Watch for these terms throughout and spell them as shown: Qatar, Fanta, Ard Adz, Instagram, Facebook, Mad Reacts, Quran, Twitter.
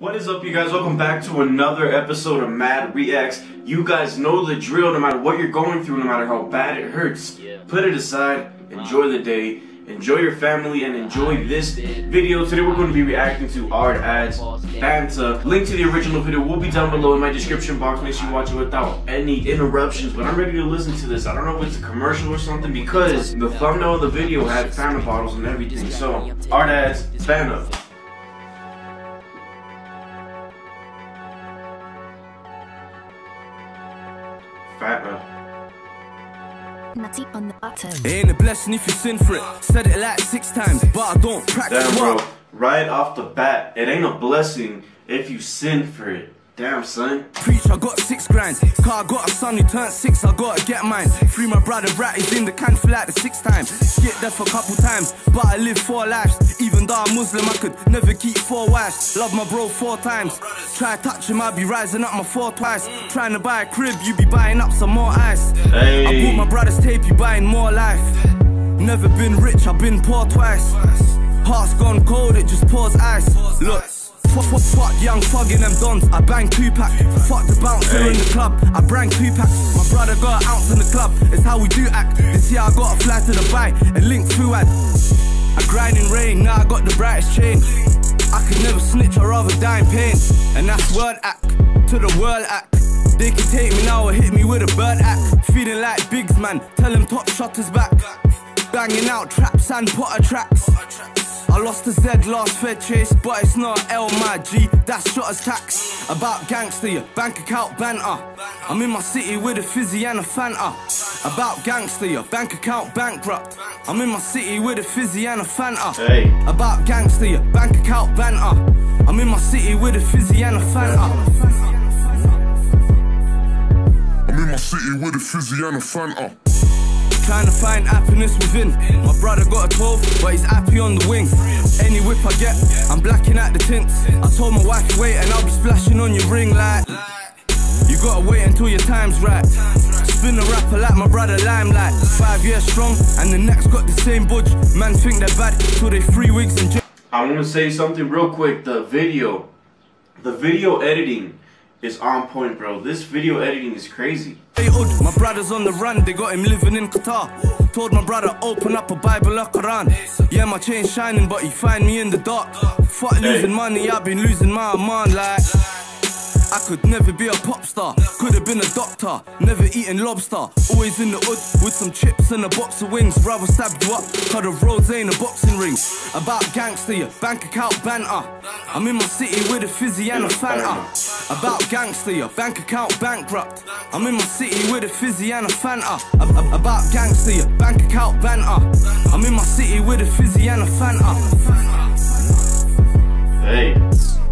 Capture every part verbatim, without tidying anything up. What is up, you guys? Welcome back to another episode of Mad Reacts. You guys know the drill. No matter what you're going through, no matter how bad it hurts, yeah. Put it aside, enjoy the day, enjoy your family, and enjoy this video. Today we're going to be reacting to Ard Adz, Fanta. Link to the original video will be down below in my description box. Make sure you watch it without any interruptions, but I'm ready to listen to this. I don't know if it's a commercial or something because the thumbnail of the video had Fanta bottles and everything. So, Ard Adz, Fanta. Ain't a blessing if you sin for it. Said it like six times, but I don't practice. Damn, bro, right off the bat, it ain't a blessing if you sin for it. Damn, son. Preach, I got six grinds. Car, I got a son who turned six, I gotta get mine. Free my brother, rat, he's in the can for like the sixth time. Skip there for a couple times, but I live four lives. Even though I'm Muslim, I could never keep four wives. Love my bro four times. Try to touch him, I'll be rising up my four twice. Trying to buy a crib, you be buying up some more ice. Hey. I bought my brother's tape, you buying more life. Never been rich, I've been poor twice. Heart's gone cold, it just pours ice. Look, fuck, fuck, fuck young fugging them dons. I bang two pack. Fuck the bouncer hey. in the club. I bang two pack. My brother got an ounce in the club. It's how we do act. This year I got a fly to the bike and link through ad. I grind in rain, now I got the brightest chain. I could never snitch, I'd rather die in pain. And that's word act, to the world act. They can take me now or hit me with a bird act. Feeling like bigs, man, tell them top shutters back. Banging out traps and potter tracks. I lost a Z last Fed chase, but it's not L, my G, that's shotter's tax. About gangster, your bank account banter. I'm in my city with a fizzy and a Fanta. About gangster, your bank account bankrupt. I'm in my city with a fizzy and a Fanta. Hey. About gangster, your bank account banter. I'm in my city with a fizzy and a Fanta. I'm in my city with a fizzy and a Fanta. Trying to find happiness within. My brother got a twelve, but he's happy on the wing. Any whip I get, I'm blacking out the tints. I told my wife to wait and I'll be splashing on your ring light. You gotta wait until your time's right. Spin a rapper like my brother Limelight. Five years strong and the next got the same budge. Man think they're bad till they three wigs and... I want to say something real quick. The video, the video editing is on point, bro. This video editing is crazy. My brother's on the run, they got him living in Qatar. Told my brother, open up a Bible or Quran. Yeah, my chain's shining, but he find me in the dark. Fuck losing money, I've been losing my mind like. I could never be a pop star, could have been a doctor. Never eating lobster, always in the hood with some chips and a box of wings. Rather stabbed you up, cause the roads ain't a boxing ring. About gangster, your bank account banter. I'm in my city with a fizzy and a Fanta. About gangster, your bank account bankrupt. I'm in my city with a fizzy and a Fanta. About gangster, your bank account banter. I'm in my city with a fizzy and a Fanta. Hey.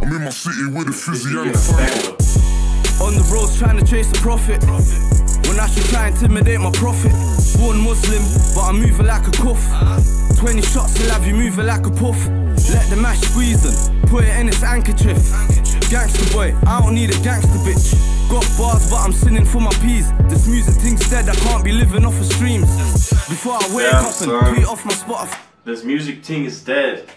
I'm in my city with a fizzy and a Fanta. On the roads trying to chase a profit, when I should try intimidate my profit. Born Muslim, but I'm moving like a cuff. Twenty shots till have you moving like a puff. Let the mash squeeze and put it in its handkerchief. Gangster boy, I don't need a gangster bitch. Got bars but I'm sinning for my peas. This music thing's dead, I can't be living off of streams. Before I wake yeah, up son. and tweet off my spot. This music thing is dead,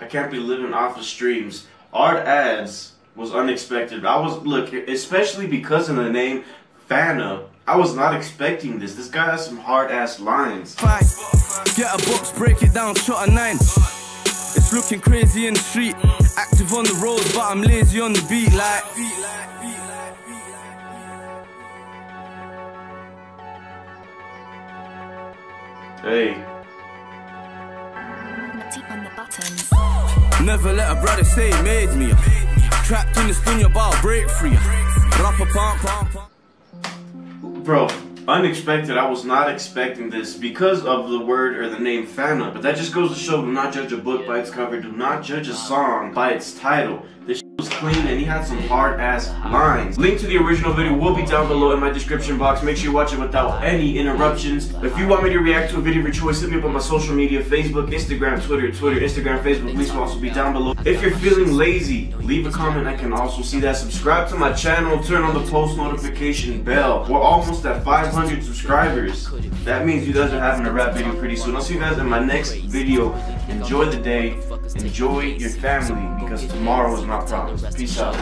I can't be living off of streams. Ard Adz was unexpected. I was, look, especially because of the name Fanta, I was not expecting this. This guy has some hard ass lines. Fight. Get a box, break it down, shot a nine. It's looking crazy in the street. Active on the road, but I'm lazy on the beat like. Hey. Never let a brother say he made me. Trapped in the studio, about break free. Bro, unexpected. I was not expecting this because of the word or the name Fanta. But that just goes to show, do not judge a book by its cover. Do not judge a song by its title. This was clean and he had some hard ass lines. Link to the original video will be down below in my description box. Make sure you watch it without any interruptions. If you want me to react to a video of your choice, hit me up on my social media, Facebook, Instagram, Twitter, Twitter, Instagram, Facebook. Links will also be down below. If you're feeling lazy, leave a comment. I can also see that. Subscribe to my channel. Turn on the post notification bell. We're almost at five hundred subscribers. That means you guys are having a rap video pretty soon. I'll see you guys in my next video. Enjoy the day. Enjoy your family because tomorrow is my promise. Peace out.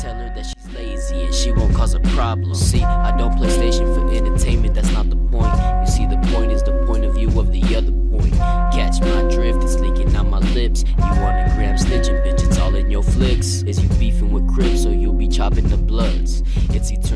Tell her that she's lazy and she won't cause a problem. See, I don't play PlayStation for entertainment, that's not the point. You see, the point is the point of view of the other point. Catch my drift, it's leaking out my lips. You want a gram snitching, bitch, it's all in your flicks. Is you beefing with Crips, so you'll be chopping the bloods. It's eternal.